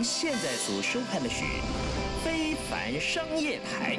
您现在所收看的是《非凡商业台》。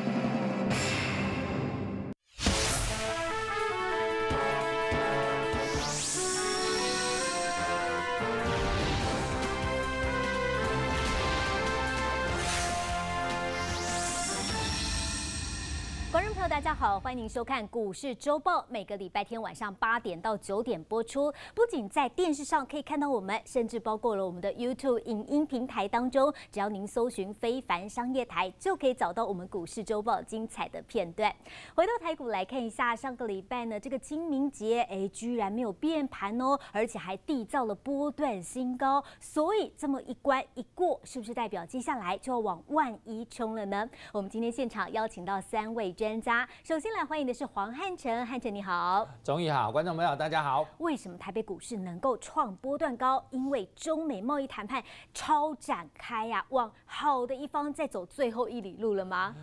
大家好，欢迎您收看《股市周报》，每个礼拜天晚上8点到9点播出。不仅在电视上可以看到我们，甚至包括了我们的 YouTube 影音平台当中，只要您搜寻“非凡商业台”，就可以找到我们《股市周报》精彩的片段。回到台股来看一下，上个礼拜呢，这个清明节，居然没有变盘哦，而且还缔造了波段新高。所以这么一关一过，是不是代表接下来就要往11000冲了呢？我们今天现场邀请到3位专家。首先来欢迎的是黄汉城，汉城你好，钟怡好，观众朋友大家好。为什么台北股市能够创波段高？因为中美贸易谈判超展开呀，往好的一方在走最后一里路了吗？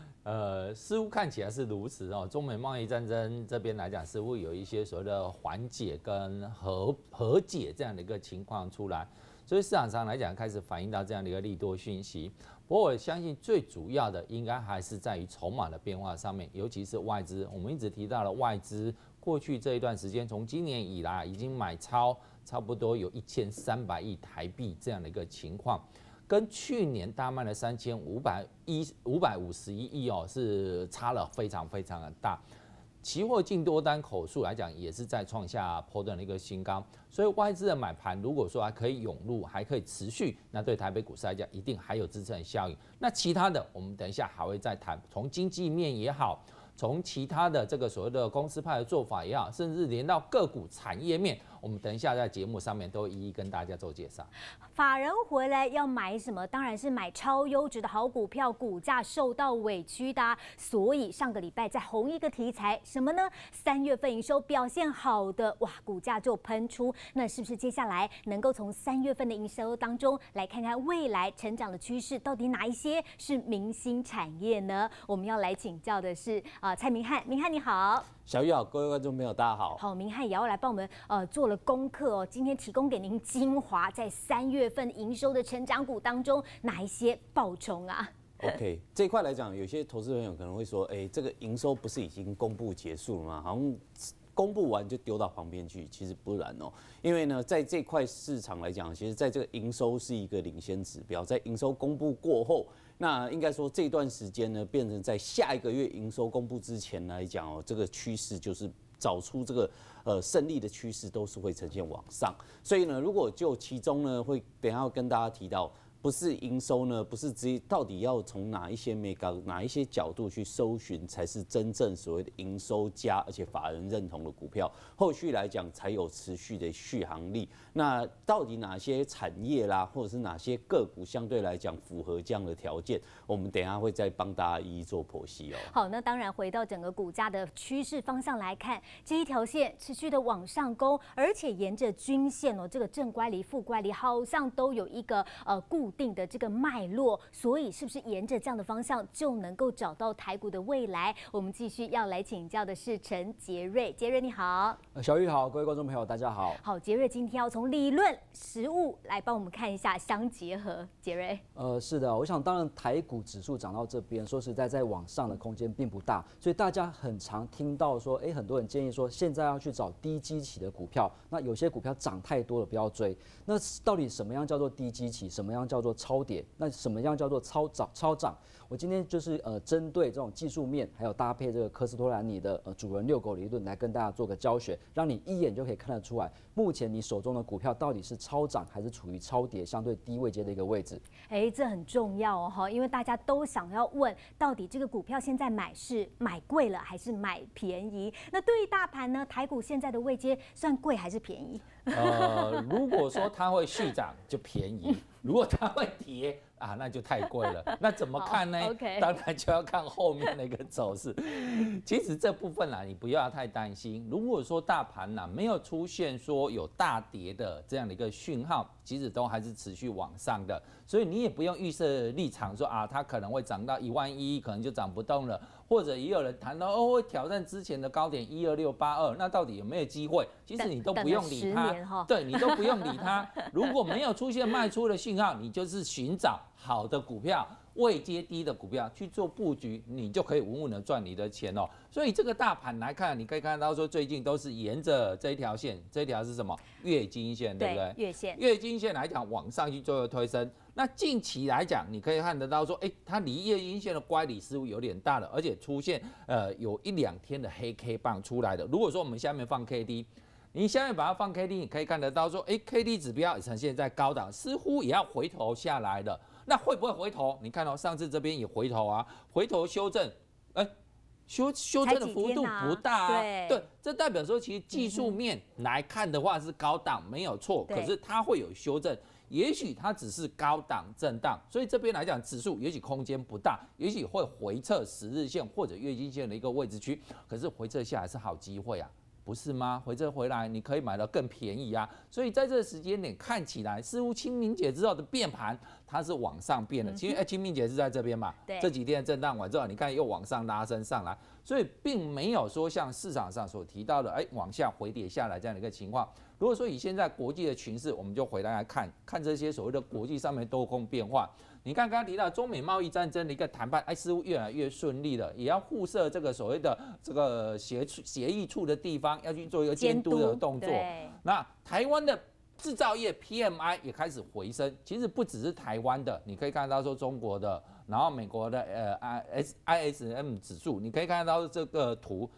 似乎看起来是如此哦。中美贸易战争这边来讲，似乎有一些所谓的缓解跟和解这样的一个情况出来，所以市场上来讲开始反映到这样的一个利多讯息。不过我相信最主要的应该还是在于筹码的变化上面，尤其是外资。我们一直提到了外资过去这一段时间，从今年以来已经买超差不多有1300亿台币这样的一个情况，跟去年大卖的3501亿哦是差了非常非常的大。期货净多单口数来讲，也是在创下波段的一个新高，所以外资的买盘如果说还可以涌入，还可以持续，那对台北股市来讲，一定还有支撑的效应。那其他的，我们等一下还会再谈，从经济面也好，从其他的这个所谓的公司派的做法也好，甚至连到个股产业面，我们等一下在节目上面都一一跟大家做介绍。法人回来要买什么？当然是买超优质的好股票，股价受到委屈的啊。所以上个礼拜再红一个题材，什么呢？3月份营收表现好的，哇，股价就喷出。那是不是接下来能够从3月份的营收当中来看看未来成长的趋势，到底哪一些是明星产业呢？我们要来请教的是蔡明翰，明翰你好。小玉好，各位观众朋友大家好。好，明翰也要来帮我们做了功课哦，今天提供给您精华，在3月份营收的成长股当中，哪一些爆冲啊 ？OK， 这一块来讲，有些投资朋友可能会说，这个营收不是已经公布结束了吗？好像公布完就丢到旁边去，其实不然哦。因为呢，在这块市场来讲，其实在这个营收是一个领先指标，在营收公布过后。那应该说这段时间呢，变成在下一个月营收公布之前来讲哦，这个趋势就是找出这个胜利的趋势都是会呈现往上。所以呢，如果就其中呢，会等一下要跟大家提到，不是营收呢，不是直接到底要从哪一些哪一些角度去搜寻才是真正所谓的营收加，而且法人认同的股票，后续来讲才有持续的续航力。那到底哪些产业啦，或者是哪些个股相对来讲符合这样的条件，我们等一下会再帮大家一一做剖析哦。好，那当然回到整个股价的趋势方向来看，这一条线持续的往上攻，而且沿着均线哦，这个正乖离、负乖离好像都有一个固定的这个脉络，所以是不是沿着这样的方向就能够找到台股的未来？我们继续要来请教的是陈杰瑞，杰瑞你好，小玉好，各位观众朋友大家好。好，杰瑞今天要从理论实务来帮我们看一下相结合，杰瑞。是的，我想当然台股指数涨到这边，说实在在往上的空间并不大，所以大家很常听到说，很多人建议说现在要去找低基期的股票，那有些股票涨太多了不要追。那到底什么样叫做低基期，什么样叫做超跌，那什么样叫做超涨？我今天就是针对这种技术面，还有搭配这个科斯托兰尼的主人遛狗理论来跟大家做个教学，让你一眼就可以看得出来，目前你手中的股票到底是超涨还是处于超跌相对低位阶的一个位置。这很重要哦，因为大家都想要问，到底这个股票现在买是买贵了还是买便宜？那对于大盘呢，台股现在的位阶算贵还是便宜？如果说它会续涨就便宜，如果它会跌啊，那就太贵了。那怎么看呢？Okay. 当然就要看后面的一个走势。其实这部分啦，你不要太担心。如果说大盘呐没有出现说有大跌的这样的一个讯号，其实都还是持续往上的，所以你也不用预设立场说啊，它可能会涨到11000，可能就涨不动了。或者也有人谈到会挑战之前的高点12682，那到底有没有机会？其实你都不用理它，对你都不用理它。如果没有出现卖出的讯号，你就是寻找好的股票、位阶低的股票去做布局，你就可以稳稳的赚你的钱哦。所以这个大盘来看，你可以看到说最近都是沿着这一条线，这一条是什么？月均线，对不对？月线。月均线来讲，往上去做推升。那近期来讲，你可以看得到说，它离月均线的乖离似乎有点大了，而且出现有一两天的黑 K 棒出来的。如果说我们下面放 KD。你下面把它放 KD， 你可以看得到说，KD 指标也呈现在高档，似乎也要回头下来了。那会不会回头？你看到上次这边也回头啊，回头修正，修正的幅度不大啊。对，这代表说其实技术面来看的话是高档没有错，可是它会有修正。也许它只是高档震荡，所以这边来讲，指数也许空间不大，也许会回撤十日线或者月均线的一个位置区，可是回撤下来是好机会啊。不是吗？回撤回来，你可以买到更便宜啊！所以在这个时间点看起来，似乎清明节之后的变盘，它是往上变的。其实清明节是在这边嘛，这几天震荡完之后，你看又往上拉升上来，所以并没有说像市场上所提到的，往下回跌下来这样的一个情况。如果说以现在国际的情势，我们就回来看看这些所谓的国际上面多空变化。你看刚刚提到中美贸易战争的一个谈判，似乎越来越顺利了，也要互设这个所谓的这个协议处的地方，要去做一个监督的动作。那台湾的制造业 PMI 也开始回升，其实不只是台湾的，你可以看到说中国的，然后美国的ISM 指数，你可以看到这个图。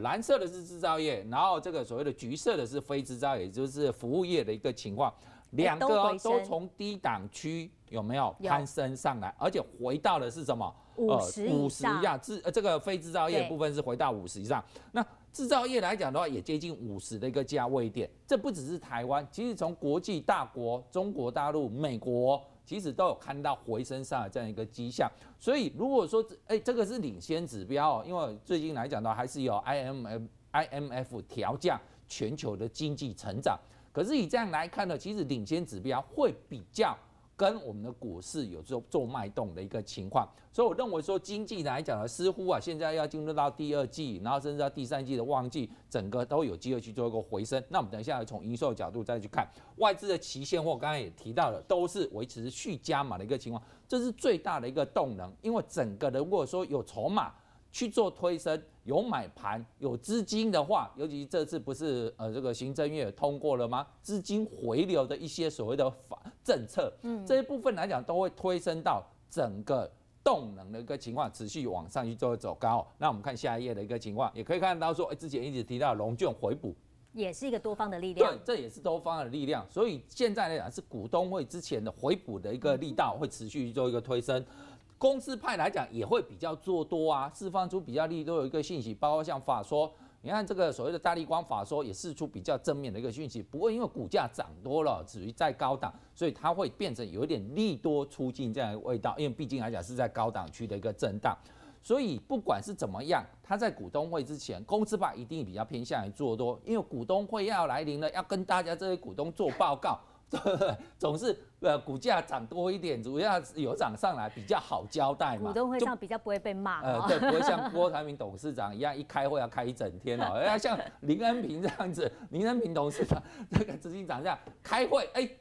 蓝色的是制造业，然后这个所谓的橘色的是非制造业，也就是服务业的一个情况。两个都从低档区有没有攀升上来，而且回到的是什么？50以上。这个非制造业的部分是回到50以上。那制造业来讲的话，也接近50的一个价位点。这不只是台湾，其实从国际大国、中国大陆、美国。其实都有看到回升上的这样一个迹象，所以如果说这个是领先指标哦，因为最近来讲的话还是有 IMF 调降全球的经济成长，可是以这样来看呢，其实领先指标会比较跟我们的股市有做脉动的一个情况，所以我认为说经济来讲呢，似乎啊现在要进入到第二季，然后甚至到第三季的旺季，整个都有机会去做一个回升。那我们等一下从营收角度再去看外资的期现货，刚才也提到了，都是维持续加码的一个情况，这是最大的一个动能，因为整个的如果说有筹码去做推升，有买盘有资金的话，尤其这次不是这个行政院通过了吗？资金回流的一些所谓的政策，这一部分来讲都会推升到整个动能的一个情况，持续往上去做走高。那我们看下一页的一个情况，也可以看到说，之前一直提到融券回补。也是一个多方的力量，对，这也是多方的力量，所以现在来讲是股东会之前的回补的一个力道会持续做一个推升。公司派来讲也会比较做多啊，释放出比较利多的一个信息，包括像法说，你看这个所谓的大立光法说也释出比较正面的一个讯息，不过因为股价涨多了，属于在高档，所以它会变成有点利多出尽这样的味道，因为毕竟来讲是在高档区的一个震荡。所以不管是怎么样，他在股东会之前，公司派一定比较偏向于做多，因为股东会要来临了，要跟大家这些股东做报告，总是股价涨多一点，主要有涨上来比较好交代嘛。股东会上比较不会被骂。对，不会像郭台铭董事长一样，一开会要开一整天哦。像林恩平这样子，林恩平董事长那个执行长这样开会，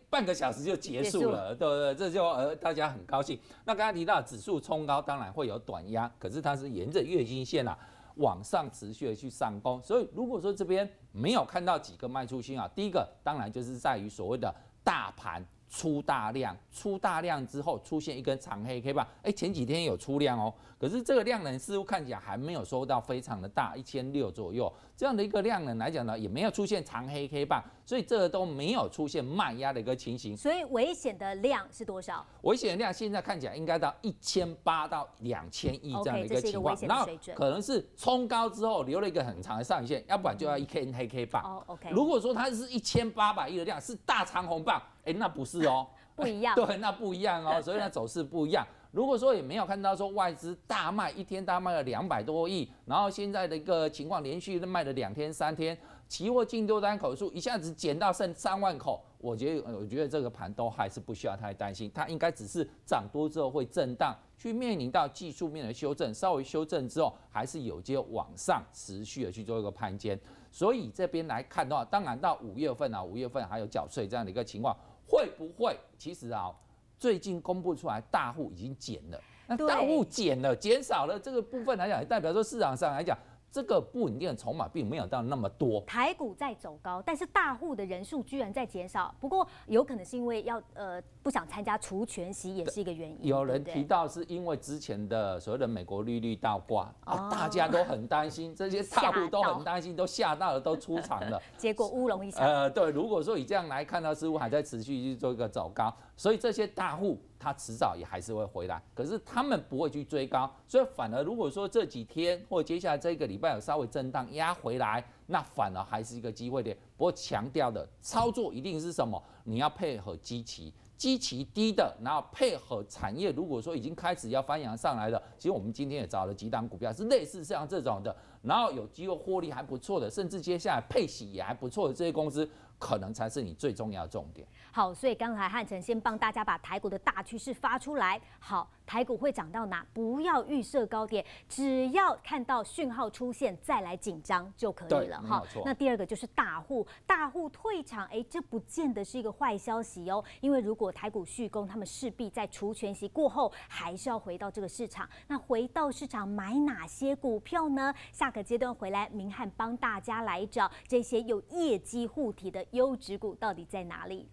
半个小时就结束了，对不对？这就大家很高兴。那刚才提到指数冲高，当然会有短压，可是它是沿着月均线啊。往上持续的去上攻，所以如果说这边没有看到几个卖出讯号，第一个当然就是在于所谓的大盘出大量之后出现一根长黑 K 棒，前几天有出量哦，可是这个量能似乎看起来还没有收到非常的大，1600左右这样的一个量能来讲呢，也没有出现长黑 K 棒，所以这个都没有出现卖压的一个情形。所以危险的量是多少？危险的量现在看起来应该到1800到2000亿这样的一个情况，然后可能是冲高之后留了一个很长的上影线，要不然就要一根黑 K 棒。如果说它是1800亿的量，是大长红棒。那不是哦，不一样。对，那不一样哦，所以那走势不一样。如果说也没有看到说外资大卖，一天大卖了200多亿，然后现在的一个情况连续卖了2天3天，期货净多单口数一下子减到剩3万口，我觉得这个盘都还是不需要太担心，它应该只是涨多之后会震荡，去面临到技术面的修正，稍微修正之后还是有机会往上持续的去做一个攀尖。所以这边来看的话，当然到5月份还有缴税这样的一个情况。会不会？其实啊，最近公布出来大户已经减了，那大户减少了这个部分来讲，也代表说市场上来讲，这个不稳定的筹码并没有到那么多，台股在走高，但是大户的人数居然在减少。不过有可能是因为要不想参加除权息，也是一个原因。有人提到是因为之前的所谓的美国利率倒挂，大家都很担心，这些大户都很担心，都吓到了，都出场了，结果乌龙一场。对，如果说以这样来看到似乎还在持续去做一个走高，所以这些大户他迟早也还是会回来，可是他们不会去追高，所以反而如果说这几天或接下来这个礼拜有稍微震荡压回来，那反而还是一个机会点。不过强调的操作一定是什么？你要配合基期，基期低的，然后配合产业，如果说已经开始要翻扬上来了，其实我们今天也找了几档股票是类似像这种的，然后有机会获利还不错的，甚至接下来配息也还不错的这些公司，可能才是你最重要的重点。好，所以刚才汉城先帮大家把台股的大趋势发出来。好，台股会涨到哪？不要预设高点，只要看到讯号出现再来紧张就可以了。好，那第二个就是大户退场，这不见得是一个坏消息哦，因为如果台股续攻，他们势必在除权息过后还是要回到这个市场。那回到市场买哪些股票呢？下个阶段回来，明翰帮大家来找这些有业绩护体的优质股到底在哪里。